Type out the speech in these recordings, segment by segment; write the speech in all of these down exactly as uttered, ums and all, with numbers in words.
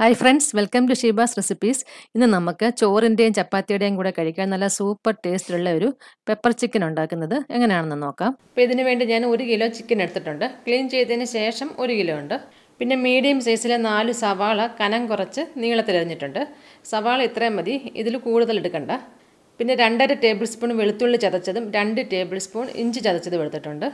Hi friends, welcome to Sheeba's Recipes. In the Namaka, Chorinde and Chapati and Gudakarika and a super taste relative pepper chicken on Dakanada, and an ananoka. Pedinavent Jan Urigillo chicken at the tunda, clean cheese in a shasham Urigilunda. Pin a medium sisal and alu savala, canan corace, Nila Teranitunda, Savala etremadi, Idlukuda the Litacanda. Pin a under a tablespoon, Viltula Chadachadam, dandy tablespoon, inch Chadachadunda.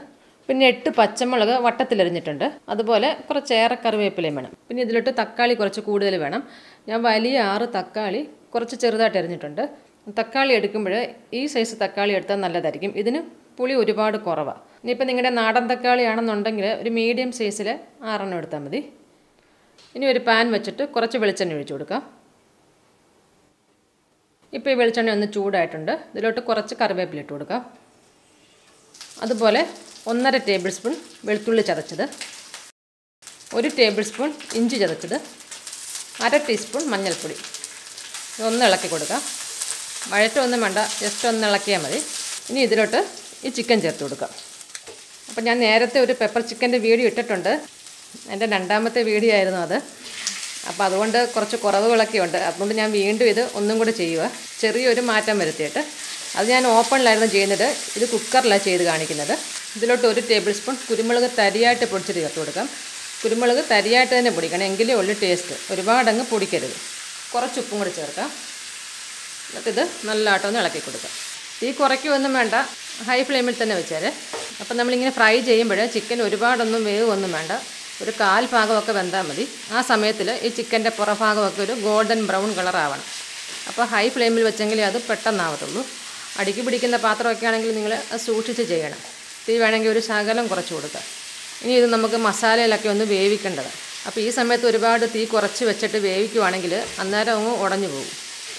Pinnet to Pachamalaga, what a teleranitunda, other bola, corchera carve peleman. Pinnet the little Takali corchucuda levanum, Yavali are Takali, corchera teranitunda, Takali edicumber, E size Takali at the Naladaricum, Idinu, Puli Udiba Corava. Nipping at an adam Takali and Nondanga, remedium sacile, Aranurtamadi. In your pan veceta, corcha velchan richuka. Ipe velchan and the chuditunda, the little corcha carve pletuka. Other bola. one tablespoon വെളുത്തുള്ളി ചതച്ചത് one tablespoon ഇഞ്ചി ചതച്ചത് one half teaspoon മഞ്ഞൾപ്പൊടി ഒന്ന് ഇളക്കി കൊടുക്കുക വഴറ്റൊന്നും വേണ്ട just ഒന്ന് ഇളക്കിയാൽ മതി ഇനി ഇതിലോട്ട് ഈ ചിക്കൻ ചേർത്ത് കൊടുക്കുക അപ്പോൾ ഞാൻ നേരത്തെ ഒരു പെപ്പർ ചിക്കൻ്റെ വീഡിയോ ഇട്ടിട്ടുണ്ട് എൻ്റെ രണ്ടാമത്തെ വീഡിയോ ആയിരുന്നു അത് അപ്പോൾ അതുകൊണ്ട് കുറച്ച് കുറവുകളൊക്കെ ഉണ്ട് അതുകൊണ്ട് ഞാൻ വീണ്ടും ഇത് ഒന്നും കൂടി ചെയ്യുക ചെറിയൊരു മാറ്റം വരുത്തിയിട്ട് അത് ഞാൻ ഓപ്പണിലായിരുന്നു ചെയ്യുന്നത് ഇത് കുക്കറിലാണ് ചെയ്തു കാണിക്കുന്നത് ഇതിലോട്ട് one ടേബിൾസ്പൂൺ കുരുമുളക് തരിയായിട്ട് പൊടിച്ച് ചേർത്ത് കൊടുക്കാം കുരുമുളക് തരിയായിട്ട് തന്നെ പൊടിക്കണം എങ്കിലേ ഉള്ളൂ ടേസ്റ്റ് ഒരുപാട് അങ്ങ് പൊടിക്കരുത് കുറച്ച് ഉപ്പും കൂടി ചേർക്കാം എന്നിട്ട് ഇത് നല്ലതായിട്ട് ഒന്ന് ഇളക്കി കൊടുക്കാം ഈ കുറയ്ക്കൊന്നും വേണ്ട ഹൈ ഫ്ലെയിമിൽ തന്നെ വെച്ചേരെ അപ്പോൾ നമ്മൾ ഇങ്ങനെ ഫ്രൈ ചെയ്യുമ്പോൾ ചിക്കൻ ഒരുപാടൊന്നും വേവൊന്നും വേണ്ട ഒരു കാൽ ഭാഗമൊക്കെ വെന്താൽ മതി ആ സമയത്തിൽ ഈ ചിക്കൻ്റെ പുറഭാഗമൊക്കെ ഒരു ഗോൾഡൻ ബ്രൗൺ കളർ ആവണം അപ്പോൾ ഹൈ ഫ്ലെയിമിൽ വെച്ചെങ്കിലേ അത് പെട്ടെന്നാവത്തുള്ളൂ അടിക്ക് പിടിക്കുന്ന പാത്രമൊക്കെ ആണെങ്കിൽ നിങ്ങൾ സൂക്ഷിച്ച് ചെയ്യണം തീ വേണമെങ്കിൽ ഒരു ശകലം കുറച്ച് കൊടുക്കുക ഇനി ഇത് നമുക്ക് മസാലയിലൊക്കെ ഒന്ന് വേവിക്കേണ്ടതാണ് അപ്പോൾ ഈ സമയത്ത് ഒരുപാട് തീ കുറച്ച് വെച്ചിട്ട് വേവിക്കുവാണെങ്കിൽ അന്നേരം അങ്ങ് ഉടഞ്ഞു പോകും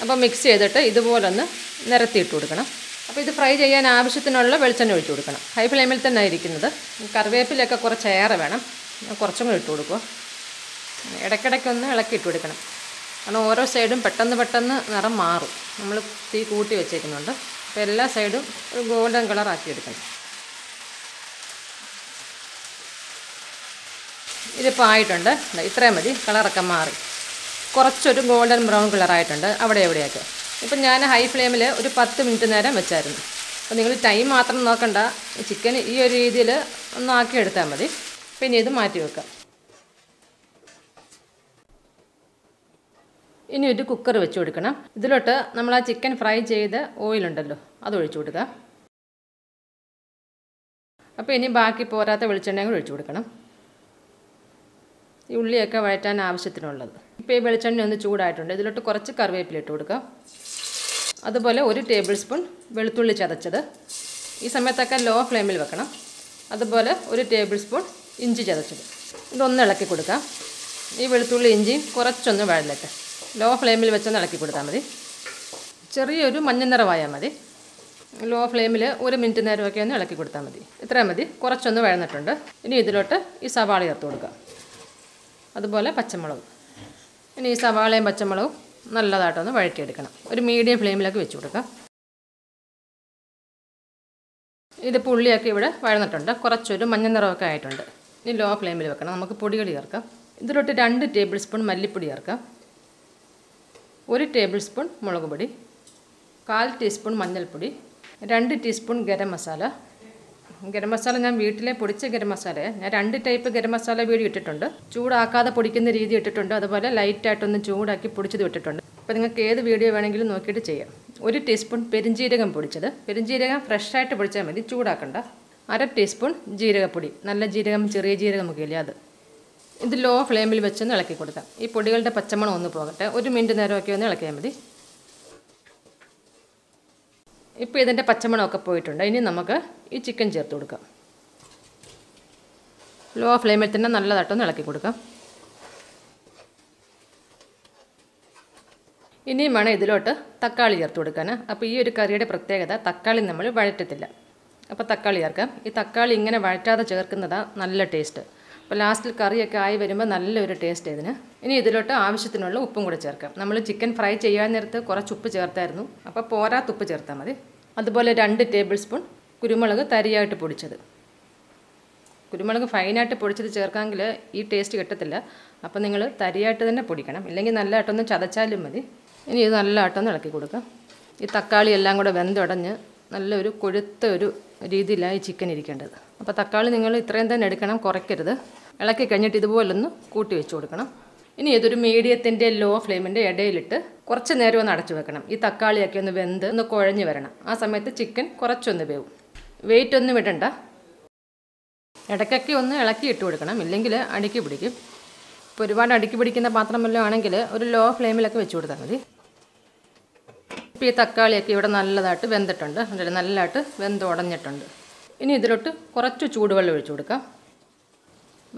അപ്പോൾ മിക്സ് ചെയ്തിട്ട് ഇതുപോലെ ഒന്ന് നിരത്തിയിട്ട് കൊടുക്കണം അപ്പോൾ ഇത് ഫ്രൈ ചെയ്യാൻ ആവശ്യത്തിനുള്ള വെളിച്ചെണ്ണ ഒഴിച്ച് കൊടുക്കണം ഹൈ ഫ്ലെയിമിൽ തന്നെ ഇരിക്കുന്നത് കറിവേപ്പിലൊക്കെ കുറച്ച് ഏറെ വേണം കുറച്ചും കൂടി ഇട്ട് കൊടുക്കുക ഇടയ്ക്കിടയ്ക്കൊന്ന് ഇളക്കി ഇട്ട് കൊടുക്കണം കാരണം ഓരോ സൈഡും പെട്ടെന്ന് പെട്ടെന്ന് നിറം മാറും നമ്മൾ തീ കൂട്ടി വെച്ചേക്കുന്നുണ്ട് അപ്പോൾ എല്ലാ സൈഡും ഒരു ഗോൾഡൻ കളറാക്കി എടുക്കണം ഇതിപ്പോൾ ആയിട്ടുണ്ട് ഇത്രയും മതി കളറൊക്കെ മാറി കുറച്ചൊരു ഗോൾഡൻ ബ്രൗൺ കളറായിട്ടുണ്ട് അവിടെ എവിടെയൊക്കെ ഇപ്പം ഞാൻ ഹൈ ഫ്ലെയിമിൽ ഒരു പത്ത് മിനിറ്റ് നേരം വെച്ചായിരുന്നു അപ്പോൾ നിങ്ങൾ ടൈം മാത്രം നോക്കണ്ട ചിക്കൻ ഈ ഒരു രീതിയിൽ ഒന്നാക്കി എടുത്താൽ മതി പിന്നെ ഇത് മാറ്റി വെക്കാം ഇനി ഒരു കുക്കർ വെച്ച് കൊടുക്കണം ഇതിലോട്ട് നമ്മൾ ആ ചിക്കൻ ഫ്രൈ ചെയ്ത ഓയിലുണ്ടല്ലോ അത് ഒഴിച്ചു കൊടുക്കുക അപ്പോൾ ഇനി ബാക്കി പോരാത്ത വെളിച്ചെണ്ണയും കൂടി ഒഴിച്ചു കൊടുക്കണം ഈ ഉള്ളിയൊക്കെ വഴറ്റാൻ ആവശ്യത്തിനുള്ളത് ഇപ്പോൾ ഈ വെളിച്ചെണ്ണ ഒന്ന് ചൂടായിട്ടുണ്ട് ഇതിലോട്ട് കുറച്ച് കറിവേപ്പില ഇട്ട് കൊടുക്കുക അതുപോലെ ഒരു ടേബിൾ സ്പൂൺ വെളുത്തുള്ളി ചതച്ചത് ഈ സമയത്തൊക്കെ ലോ ഫ്ലെയിമിൽ വെക്കണം അതുപോലെ ഒരു ടേബിൾ സ്പൂൺ ഇഞ്ചി ചതച്ചത് ഇതൊന്ന് ഇളക്കി കൊടുക്കുക ഈ വെളുത്തുള്ളി ഇഞ്ചി കുറച്ചൊന്ന് വഴലട്ടെ ലോ ഫ്ലെയിമിൽ വെച്ചൊന്ന് ഇളക്കി കൊടുത്താൽ മതി ചെറിയൊരു മഞ്ഞ നിറമായാൽ മതി ലോ ഫ്ലെയിമിൽ ഒരു മിനിറ്റ് നേരമൊക്കെ ഒന്ന് ഇളക്കി കൊടുത്താൽ മതി ഇത്രയും മതി കുറച്ചൊന്ന് വഴന്നിട്ടുണ്ട് ഇനി ഇതിലോട്ട് ഈ സവാള ചേർത്ത് കൊടുക്കുക അതുപോലെ പച്ചമുളക് ഇനി ഈ സവാളയും പച്ചമുളകും നല്ലതായിട്ടൊന്ന് വഴറ്റിയെടുക്കണം ഒരു മീഡിയം ഫ്ലെയിമിലേക്ക് വെച്ച് കൊടുക്കുക ഇത് പുള്ളിയൊക്കെ ഇവിടെ വഴന്നിട്ടുണ്ട് കുറച്ചൊരു മഞ്ഞ നിറമൊക്കെ ആയിട്ടുണ്ട് ഇനി ലോ ഫ്ലെയിമിൽ വെക്കണം നമുക്ക് പൊടികൾ ചേർക്കാം ഇതിലോട്ട് രണ്ട് ടേബിൾ സ്പൂൺ മല്ലിപ്പൊടി ചേർക്കാം ഒരു ടേബിൾ സ്പൂൺ മുളക് പൊടി കാൽ ടീസ്പൂൺ മഞ്ഞൾപ്പൊടി രണ്ട് ടീസ്പൂൺ ഗരം മസാല ഗരം മസാല ഞാൻ വീട്ടിലെ പൊടിച്ച ഗരം മസാലയാണ് ഞാൻ രണ്ട് ടൈപ്പ് ഗരം മസാല വീഡിയോ ഇട്ടിട്ടുണ്ട് ചൂടാക്കാതെ പൊടിക്കുന്ന രീതി ഇട്ടിട്ടുണ്ട് അതുപോലെ ലൈറ്റായിട്ടൊന്ന് ചൂടാക്കി പൊടിച്ചത് ഇട്ടിട്ടുണ്ട് അപ്പോൾ നിങ്ങൾക്ക് ഏത് വീഡിയോ വേണമെങ്കിലും നോക്കിയിട്ട് ചെയ്യാം ഒരു ടീസ്പൂൺ പെരിഞ്ജീരകം പൊടിച്ചത് പെരിഞ്ജീരകം ഫ്രഷായിട്ട് പൊടിച്ചാൽ മതി ചൂടാക്കണ്ട അര ടീസ്പൂൺ ജീരകപ്പൊടി നല്ല ജീരകം ചെറിയ ജീരകമൊക്കെ ഇല്ലേ അത് ഇത് ലോ ഫ്ലെയിമിൽ വെച്ചൊന്ന് ഇളക്കി കൊടുക്കാം ഈ പൊടികളുടെ പച്ചമണം ഒന്ന് പോകട്ടെ ഒരു മിനിറ്റ് നേരമൊക്കെ ഒന്ന് ഇളക്കിയാൽ മതി ഇപ്പോൾ ഇതിൻ്റെ പച്ചമണമൊക്കെ പോയിട്ടുണ്ട് ഇനി നമുക്ക് ഈ ചിക്കൻ ചേർത്ത് കൊടുക്കാം ലോ ഫ്ലെയിമിൽ തന്നെ നല്ലതായിട്ടൊന്ന് ഇളക്കി കൊടുക്കാം ഇനിയും വേണം ഇതിലോട്ട് തക്കാളി ചേർത്ത് കൊടുക്കാൻ അപ്പോൾ ഈ ഒരു കറിയുടെ പ്രത്യേകത തക്കാളി നമ്മൾ വഴറ്റത്തില്ല അപ്പോൾ തക്കാളി ചേർക്കാം ഈ തക്കാളി ഇങ്ങനെ വഴറ്റാതെ ചേർക്കുന്നതാണ് നല്ല ടേസ്റ്റ് അപ്പോൾ ലാസ്റ്റിൽ കറിയൊക്കെ ആയി വരുമ്പോൾ നല്ലൊരു ടേസ്റ്റ് ഇതിന് ഇനി ഇതിലോട്ട് ആവശ്യത്തിനുള്ള ഉപ്പും കൂടെ ചേർക്കാം നമ്മൾ ചിക്കൻ ഫ്രൈ ചെയ്യാൻ നേരത്ത് കുറച്ച് ഉപ്പ് ചേർത്തായിരുന്നു അപ്പോൾ പോരാത്ത ഉപ്പ് ചേർത്താൽ മതി അതുപോലെ രണ്ട് ടേബിൾ സ്പൂൺ കുരുമുളക് തരിയായിട്ട് പൊടിച്ചത് കുരുമുളക് ഫൈനായിട്ട് പൊടിച്ചത് ചേർക്കാമെങ്കിൽ ഈ ടേസ്റ്റ് കിട്ടത്തില്ല അപ്പോൾ നിങ്ങൾ തരിയായിട്ട് തന്നെ പൊടിക്കണം ഇല്ലെങ്കിൽ നല്ലതായിട്ടൊന്ന് ചതച്ചാലും മതി ഇനി ഇത് നല്ലതായിട്ടൊന്ന് ഇളക്കി കൊടുക്കാം ഈ തക്കാളി എല്ലാം കൂടി വെന്തടഞ്ഞ് നല്ലൊരു കൊഴുത്ത ഒരു രീതിയിലായി ചിക്കൻ ഇരിക്കേണ്ടത് അപ്പോൾ തക്കാളി നിങ്ങൾ ഇത്രയും തന്നെ എടുക്കണം കുറയ്ക്കരുത് ഇളക്കി കഴിഞ്ഞിട്ട് ഇതുപോലൊന്ന് കൂട്ടി വെച്ച് കൊടുക്കണം ഇനി ഇതൊരു മീഡിയത്തിന്റെ ലോ ഫ്ലെയിമിന്റെ ഇടയിലിട്ട് കുറച്ച് നേരം ഒന്ന് അടച്ചു വെക്കണം ഈ തക്കാളിയൊക്കെ ഒന്ന് വെന്ത് ഒന്ന് കുഴഞ്ഞു വരണം ആ സമയത്ത് ചിക്കൻ കുറച്ചൊന്ന് വേവും വെയിറ്റ് ഒന്നും ഇടണ്ട ഇടയ്ക്കൊക്കെ ഒന്ന് ഇളക്കി ഇട്ട് കൊടുക്കണം ഇല്ലെങ്കിൽ അടിക്ക് പിടിക്കും ഇപ്പോൾ ഒരുപാട് അടിക്ക് പിടിക്കുന്ന പാത്രമല്ല ആണെങ്കിൽ ഒരു ലോ ഫ്ലെയിമിലൊക്കെ വെച്ച് കൊടുത്താൽ മതി ഇപ്പോൾ ഈ തക്കാളിയൊക്കെ ഇവിടെ നല്ലതായിട്ട് വെന്തിട്ടുണ്ട് അതായത് നല്ലതായിട്ട് വെന്തുടഞ്ഞിട്ടുണ്ട് ഇനി ഇതിലോട്ട് കുറച്ച് ചൂടുവെള്ളം ഒഴിച്ചു കൊടുക്കാം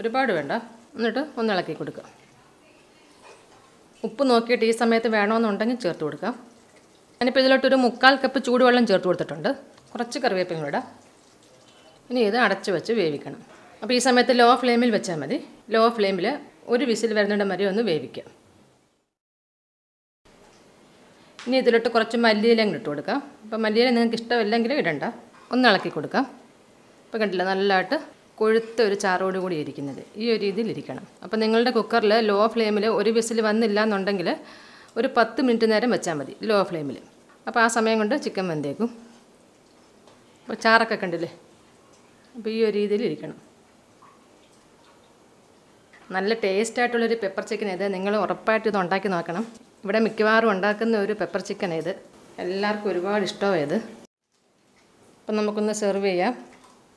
ഒരുപാട് വേണ്ട എന്നിട്ട് ഒന്ന് ഇളക്കി കൊടുക്കാം ഉപ്പ് നോക്കിയിട്ട് ഈ സമയത്ത് വേണമെന്നുണ്ടെങ്കിൽ ചേർത്ത് കൊടുക്കാം ഞാനിപ്പോൾ ഇതിലോട്ടൊരു മുക്കാൽ കപ്പ് ചൂടുവെള്ളം ചേർത്ത് കൊടുത്തിട്ടുണ്ട് കുറച്ച് കറിവേപ്പില ഇടാം ഇനി ഇത് അടച്ചു വെച്ച് വേവിക്കണം അപ്പോൾ ഈ സമയത്ത് ലോ ഫ്ലെയിമിൽ വെച്ചാൽ മതി ലോ ഫ്ലെയിമിൽ ഒരു വിസിൽ വരുന്നിടം വരെ ഒന്ന് വേവിക്കാം ഇനി ഇതിലോട്ട് കുറച്ച് മല്ലിയില ഇട്ട് കൊടുക്കാം അപ്പോൾ മല്ലിയില നിങ്ങൾക്ക് ഇഷ്ടമില്ലെങ്കിൽ ഇടണ്ട ഒന്ന് ഇളക്കി കൊടുക്കാം ഇപ്പോൾ കണ്ടില്ല നല്ലതായിട്ട് കൊഴുത്ത ഒരു ചാറോട് കൂടി ഇരിക്കുന്നത് ഈ ഒരു രീതിയിൽ ഇരിക്കണം അപ്പോൾ നിങ്ങളുടെ കുക്കറിൽ ലോ ഫ്ലെയിമിൽ ഒരു വിസിൽ വന്നില്ല എന്നുണ്ടെങ്കിൽ ഒരു പത്ത് മിനിറ്റ് നേരം വെച്ചാൽ മതി ലോ ഫ്ലെയിമിൽ അപ്പോൾ ആ സമയം കൊണ്ട് ചിക്കൻ വെന്തേക്കും അപ്പോൾ ചാറൊക്കെ കണ്ടില്ലേ അപ്പോൾ ഈ ഒരു രീതിയിൽ ഇരിക്കണം നല്ല ടേസ്റ്റായിട്ടുള്ളൊരു പെപ്പർ ചിക്കൻ ഇത് നിങ്ങൾ ഉറപ്പായിട്ട് ഇത് ഉണ്ടാക്കി നോക്കണം ഇവിടെ മിക്കവാറും ഉണ്ടാക്കുന്ന ഒരു പെപ്പർ ചിക്കൻ ഇത് എല്ലാവർക്കും ഒരുപാട് ഇഷ്ടമായത് അപ്പം നമുക്കൊന്ന് സെർവ് ചെയ്യാം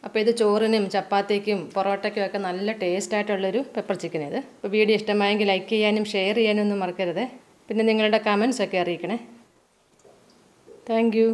അപ്പോൾ ഇത് ചോറിനും ചപ്പാത്തിക്കും പൊറോട്ടയ്ക്കും ഒക്കെ നല്ല ടേസ്റ്റായിട്ടുള്ളൊരു പെപ്പർ ചിക്കൻ ഇത് അപ്പോൾ വീഡിയോ ഇഷ്ടമായെങ്കിൽ ലൈക്ക് ചെയ്യാനും ഷെയർ ചെയ്യാനും ഒന്നും മറക്കരുത് പിന്നെ നിങ്ങളുടെ കമൻസൊക്കെ അറിയിക്കണേ താങ്ക് യു